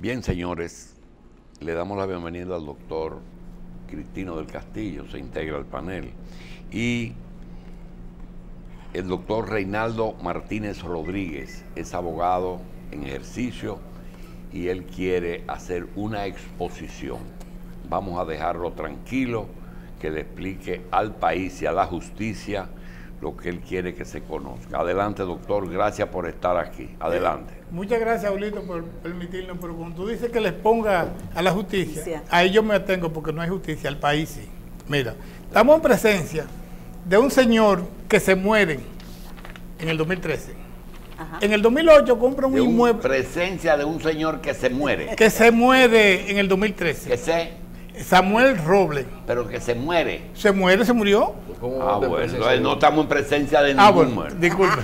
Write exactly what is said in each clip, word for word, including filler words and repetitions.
Bien, señores, le damos la bienvenida al doctor Cristino del Castillo, se integra al panel, y el doctor Reinaldo Martínez Rodríguez es abogado en ejercicio y él quiere hacer una exposición. Vamos a dejarlo tranquilo, que le explique al país y a la justicia lo que él quiere que se conozca. Adelante, doctor, gracias por estar aquí. Adelante. Eh, muchas gracias, Aulito, por permitirnos, pero cuando tú dices que les ponga a la justicia, sí. Ahí yo me atengo porque no hay justicia, al país sí. Mira, estamos en presencia de un señor que se muere en el dos mil trece. Ajá. En el dos mil ocho compra un de inmueble. Un presencia de un señor que se muere. Que se muere en el dos mil trece. Que se... Samuel Robles. Pero que se muere. Se muere, se murió. Ah, bueno, no estamos en presencia de ningún ah, bueno, muerto. Disculpe.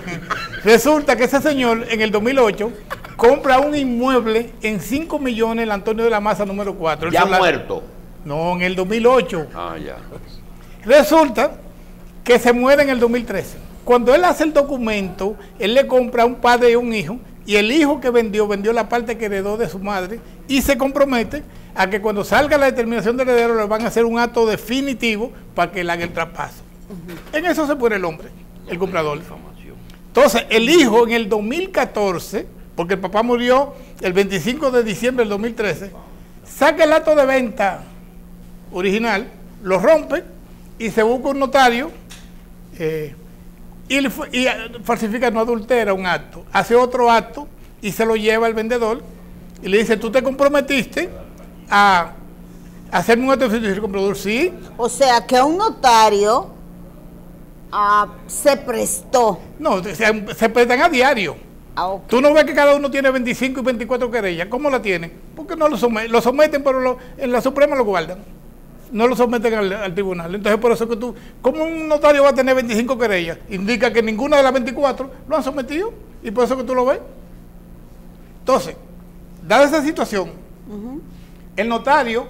Resulta que ese señor en el dos mil ocho compra un inmueble en cinco millones, el Antonio de la Maza número cuatro. ¿Ya solar... muerto? No, en el dos mil ocho. Ah, ya. Resulta que se muere en el dos mil trece. Cuando él hace el documento, él le compra a un padre y un hijo, y el hijo que vendió, vendió la parte que heredó de su madre, y se compromete a que cuando salga la determinación de heredero le van a hacer un acto definitivo para que le haga el traspaso. Uh-huh. En eso se pone el hombre, el no comprador. Entonces, el hijo en el dos mil catorce, porque el papá murió el veinticinco de diciembre del dos mil trece, saca el acto de venta original, lo rompe y se busca un notario eh, y, y falsifica, no adultera un acto, hace otro acto y se lo lleva al vendedor y le dice, tú te comprometiste a hacerme un acto de comprador, sí. O sea, que un notario uh, se prestó. No, se, se prestan a diario. Ah, okay. Tú no ves que cada uno tiene veinticinco y veinticuatro querellas. ¿Cómo la tienen? Porque no lo someten, lo someten, pero lo, en la Suprema lo guardan. No lo someten al, al tribunal. Entonces, por eso que tú, ¿cómo un notario va a tener veinticinco querellas? Indica que ninguna de las veinticuatro lo han sometido. Y por eso que tú lo ves. Entonces, dada esa situación, uh-huh. El notario,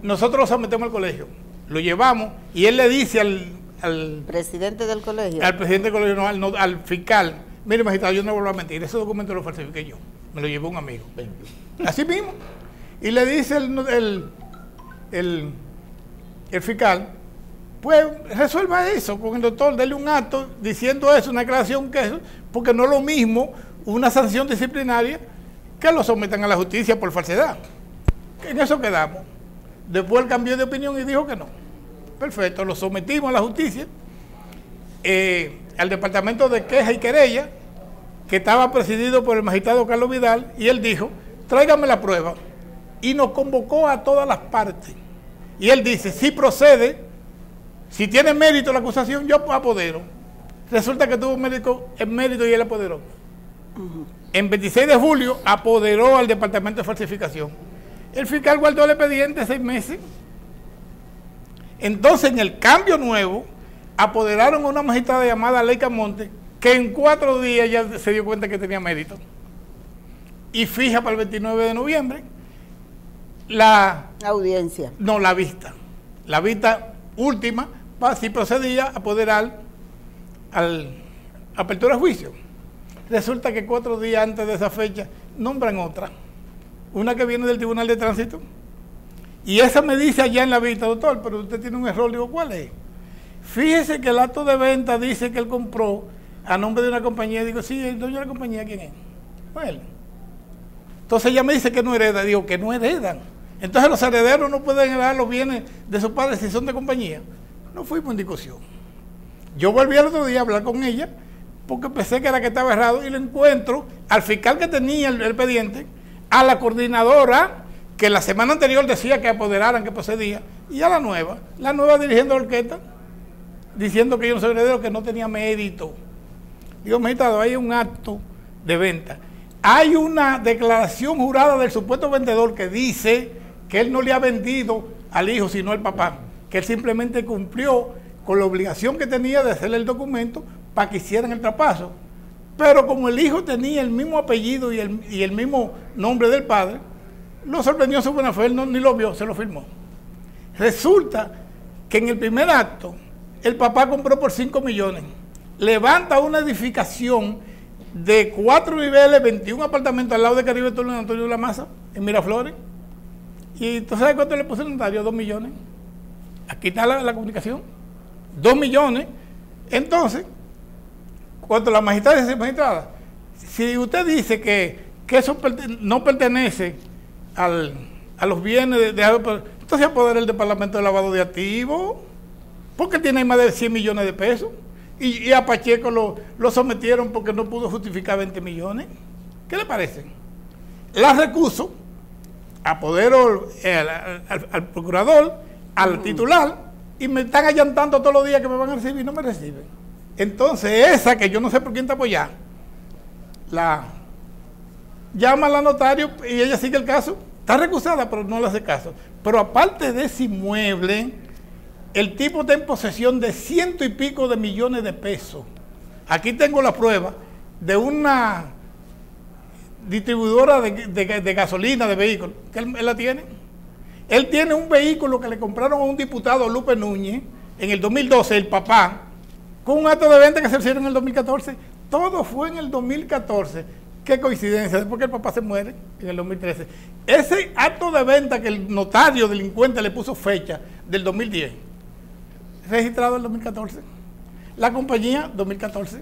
nosotros lo sometemos al colegio, lo llevamos y él le dice al, al presidente del colegio, al presidente del colegio, no, al, no, al fiscal, mire magistrado, yo no vuelvo a mentir, ese documento lo falsifiqué yo, me lo llevó un amigo, así mismo, y le dice el, el, el, el fiscal, pues resuelva eso con el doctor, dele un acto diciendo eso, una aclaración que eso, porque no es lo mismo una sanción disciplinaria que lo sometan a la justicia por falsedad. En eso quedamos. Después él cambió de opinión y dijo que no. Perfecto, lo sometimos a la justicia, eh, al departamento de queja y querella, que estaba presidido por el magistrado Carlos Vidal, y él dijo, tráigame la prueba. Y nos convocó a todas las partes. Y él dice, si procede, si tiene mérito la acusación, yo apodero. Resulta que tuvo mérito, el mérito y él apoderó. Uh-huh. En veintiséis de julio apoderó al departamento de falsificación. El fiscal guardó el expediente de seis meses. Entonces, en el cambio nuevo, apoderaron a una magistrada llamada Leica Monte, que en cuatro días ya se dio cuenta que tenía mérito. Y fija para el veintinueve de noviembre la, la audiencia. No, la vista. La vista última, para si procedía a apoderar al apertura de juicio. Resulta que cuatro días antes de esa fecha nombran otra. Una que viene del Tribunal de Tránsito, y esa me dice allá en la vista, doctor, pero usted tiene un error. Digo, ¿cuál es? Fíjese que el acto de venta dice que él compró a nombre de una compañía. Digo, sí, el dueño de la compañía, ¿quién es? Bueno. Entonces ella me dice que no hereda. Digo, que no heredan. Entonces los herederos no pueden heredar los bienes de sus padres si son de compañía. No fuimos en discusión. Yo volví al otro día a hablar con ella, porque pensé que era que estaba errado, y le encuentro al fiscal que tenía el, el expediente, a la coordinadora que la semana anterior decía que apoderaran, que procedía, y a la nueva, la nueva dirigiendo la orquesta, diciendo que yo no soy heredero, que no tenía mérito. Digo, magistrado, hay un acto de venta. Hay una declaración jurada del supuesto vendedor que dice que él no le ha vendido al hijo, sino al papá, que él simplemente cumplió con la obligación que tenía de hacerle el documento para que hicieran el traspaso. Pero como el hijo tenía el mismo apellido y el, y el mismo nombre del padre, lo sorprendió su buena fe, no, ni lo vio, se lo firmó. Resulta que en el primer acto, el papá compró por cinco millones, levanta una edificación de cuatro niveles, veintiún apartamentos al lado de Caribe Tour en Antonio de la Maza, en Miraflores. ¿Y tú sabes cuánto le pusieron? Dos millones. Aquí está la, la comunicación. Dos millones. Entonces, cuando la magistrada y magistrada, si usted dice que, que eso pertene no pertenece al, a los bienes de, de, de entonces apodera el departamento de lavado de activos, porque tiene más de cien millones de pesos. Y, y a Pacheco lo, lo sometieron porque no pudo justificar veinte millones. ¿Qué le parece? Las recuso, apodero eh, al, al, al procurador, al titular, y me están allantando todos los días que me van a recibir y no me reciben. Entonces esa que yo no sé por quién te apoyar, la llama a la notario y ella sigue el caso. Está recusada pero no le hace caso. Pero aparte de ese inmueble, el tipo está en posesión de ciento y pico de millones de pesos. Aquí tengo la prueba de una distribuidora de, de, de gasolina de vehículos, que él, él la tiene. Él tiene un vehículo que le compraron a un diputado, Lupe Núñez, en el dos mil doce, el papá, con un acto de venta que se hicieron en el dos mil catorce. Todo fue en el dos mil catorce. Qué coincidencia, es porque el papá se muere en el dos mil trece. Ese acto de venta que el notario delincuente le puso fecha del dos mil diez. Registrado en dos mil catorce. La compañía, dos mil catorce.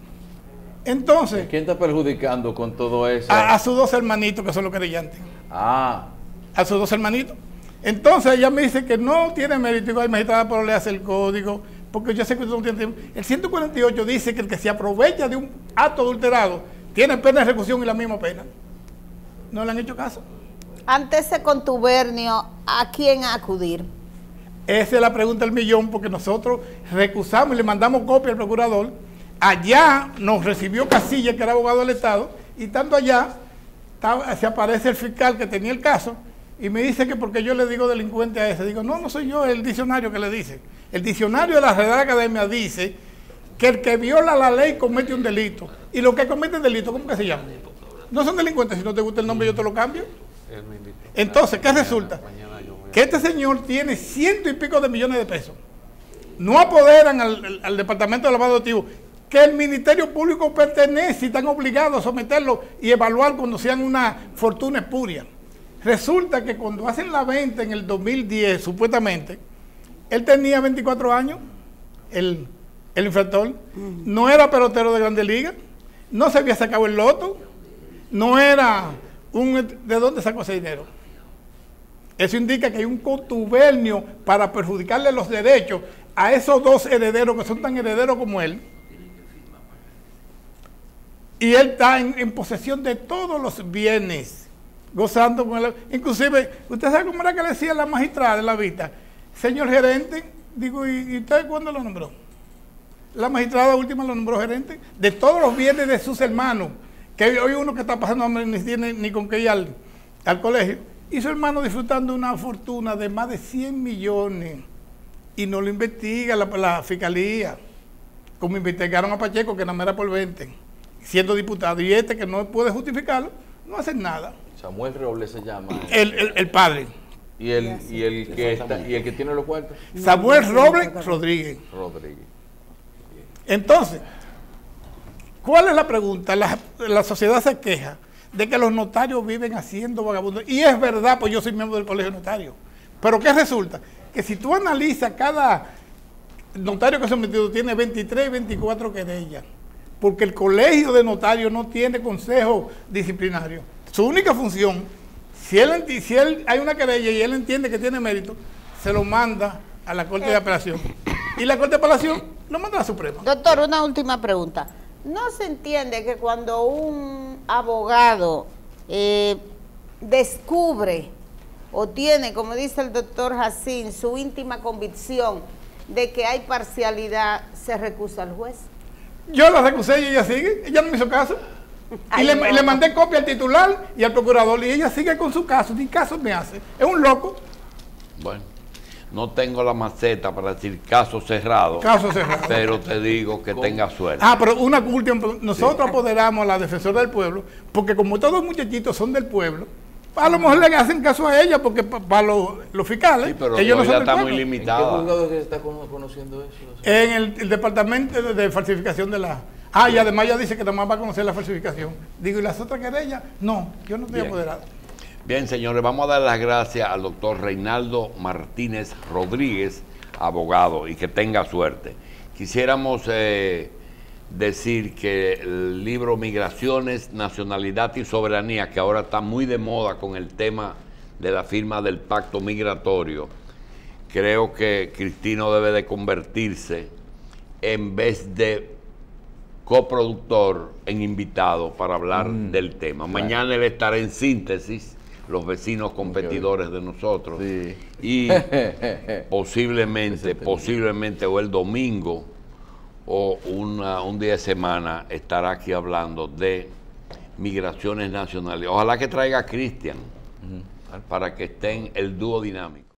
Entonces... ¿Quién está perjudicando con todo eso? A, a sus dos hermanitos, que son los querellantes. Ah. A sus dos hermanitos. Entonces, ella me dice que no tiene mérito. Digo, ay, magistrada, pero le hace el código, porque yo sé que usted no tiene tiempo. El ciento cuarenta y ocho dice que el que se aprovecha de un acto adulterado tiene pena de ejecución y la misma pena. No le han hecho caso. Ante ese contubernio, ¿a quién acudir? Esa es la pregunta del millón, porque nosotros recusamos y le mandamos copia al procurador. Allá nos recibió Casilla, que era abogado del Estado, y tanto allá estaba, se aparece el fiscal que tenía el caso y me dice que porque yo le digo delincuente a ese. Digo, no, no soy yo, es el diccionario que le dice. El diccionario de la Real Academia dice que el que viola la ley comete un delito. Y los que cometen delito, ¿cómo que se llama? No son delincuentes, si no te gusta el nombre yo te lo cambio. Entonces, ¿qué resulta? Que este señor tiene ciento y pico de millones de pesos. No apoderan al, al, al Departamento de Lavado de Activos, que el Ministerio Público pertenece y están obligados a someterlo y evaluar cuando sean una fortuna espuria. Resulta que cuando hacen la venta en el dos mil diez, supuestamente, él tenía veinticuatro años, el, el infractor, no era pelotero de Grandes Ligas, no se había sacado el loto, no era un... ¿De dónde sacó ese dinero? Eso indica que hay un contubernio para perjudicarle los derechos a esos dos herederos que son tan herederos como él. Y él está en, en posesión de todos los bienes, gozando con él. Inclusive, ¿usted sabe cómo era que le decía la magistrada de la vista? Señor gerente, digo, ¿y, y usted cuándo lo nombró? La magistrada última lo nombró gerente de todos los bienes de sus hermanos, que hoy uno que está pasando hambre ni tiene ni con que ir al, al colegio. Y su hermano disfrutando de una fortuna de más de cien millones y no lo investiga la, la fiscalía, como investigaron a Pacheco, que nada más era por veinte, siendo diputado, y este que no puede justificarlo, no hace nada. Samuel Robles se llama. El, el, el padre. ¿Y el, y, el que está, ¿Y el que tiene los cuartos? Samuel Robles Rodríguez. Rodríguez. Entonces, ¿cuál es la pregunta? La, la sociedad se queja de que los notarios viven haciendo vagabundos. Y es verdad, pues yo soy miembro del colegio notario. Pero ¿qué resulta? Que si tú analizas cada notario que ha sometido, tiene veintitrés, veinticuatro querellas. Porque el colegio de notarios no tiene consejo disciplinario. Su única función, si él, si él hay una querella y él entiende que tiene mérito, se lo manda a la Corte de Apelación. Y la Corte de Apelación lo manda a la Suprema. Doctor, una última pregunta. ¿No se entiende que cuando un abogado eh, descubre o tiene, como dice el doctor Jacín, su íntima convicción de que hay parcialidad, se recusa al juez? Yo la recusé y ella sigue, ella no me hizo caso. Ay, y, le, no. y le mandé copia al titular y al procurador y ella sigue con su caso, ni caso me hace. Es un loco. Bueno. No tengo la maceta para decir caso cerrado, caso cerrado. Pero te digo que ¿Cómo? tenga suerte. Ah, pero una última, nosotros sí apoderamos a la defensora del pueblo, porque como todos los muchachitos son del pueblo, a lo mejor le hacen caso a ella, porque para pa los, los fiscales, sí, pero ellos no son del está pueblo. Muy limitada. ¿En qué juzgado se está conociendo eso? En el, el departamento de, de falsificación de la Ah, y además ya dice que nomás va a conocer la falsificación. Digo, ¿y las otras querellas? No, yo no estoy Bien. apoderado. Bien, señores, vamos a dar las gracias al doctor Reinaldo Martínez Rodríguez, abogado, y que tenga suerte. Quisiéramos eh, decir que el libro Migraciones, Nacionalidad y Soberanía, que ahora está muy de moda con el tema de la firma del pacto migratorio, creo que Cristino debe de convertirse, en vez de coproductor, en invitado para hablar mm, del tema. Claro. Mañana él estará en síntesis, los vecinos competidores de nosotros, sí. y posiblemente, posiblemente o el domingo o una, un día de semana estará aquí hablando de migraciones nacionales. Ojalá que traiga a Cristian, uh-huh. para que estén el dúo dinámico.